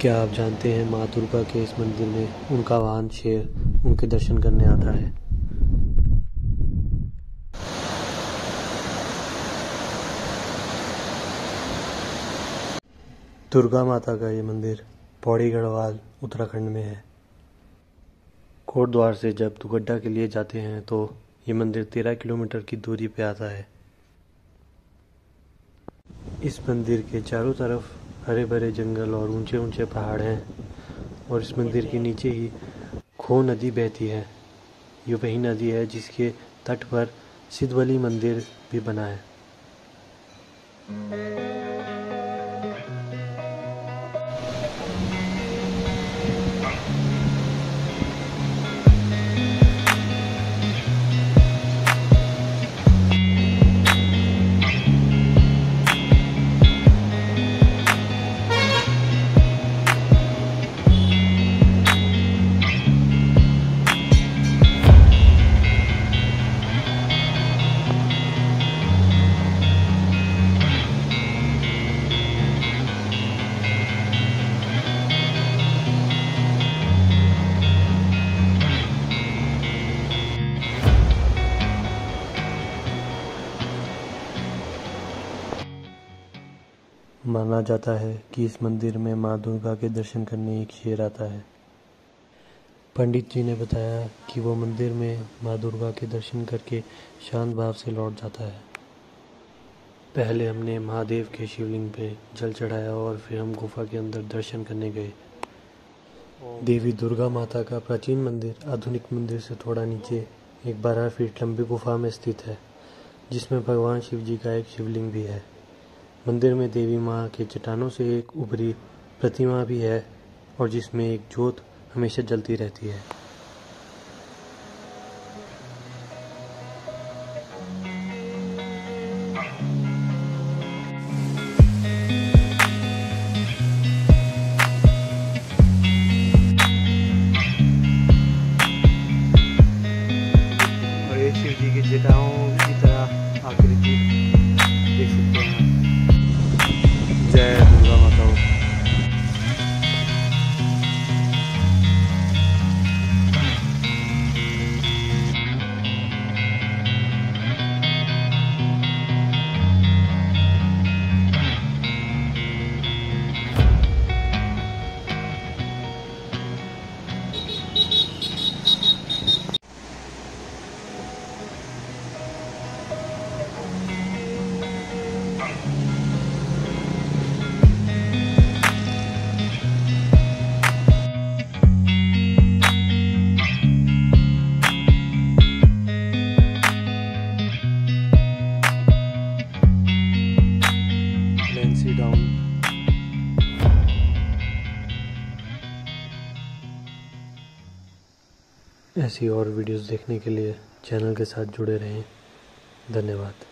क्या आप जानते हैं माँ दुर्गा के इस मंदिर में उनका वाहन शेर उनके दर्शन करने आता है। दुर्गा माता का ये मंदिर पौड़ी गढ़वाल उत्तराखंड में है। कोटद्वार से जब दुगड्डा के लिए जाते हैं तो ये मंदिर 13 किलोमीटर की दूरी पे आता है। इस मंदिर के चारों तरफ हरे भरे जंगल और ऊंचे ऊंचे पहाड़ हैं और इस मंदिर के नीचे ही खो नदी बहती है। ये वही नदी है जिसके तट पर सिद्धबली मंदिर भी बना है। माना जाता है कि इस मंदिर में माँ दुर्गा के दर्शन करने एक शेर आता है। पंडित जी ने बताया कि वो मंदिर में माँ दुर्गा के दर्शन करके शांत भाव से लौट जाता है। पहले हमने महादेव के शिवलिंग पे जल चढ़ाया और फिर हम गुफा के अंदर दर्शन करने गए। देवी दुर्गा माता का प्राचीन मंदिर आधुनिक मंदिर से थोड़ा नीचे एक 12 फीट लंबी गुफा में स्थित है, जिसमें भगवान शिव जी का एक शिवलिंग भी है। मंदिर में देवी माँ के चट्टानों से एक उभरी प्रतिमा भी है और जिसमें एक ज्योत हमेशा जलती रहती है। और ये शिव जी की जटाओं की तरह आकृति देख सकते हैं। जय दुर्गा माता। ऐसी और वीडियोस देखने के लिए चैनल के साथ जुड़े रहें। धन्यवाद।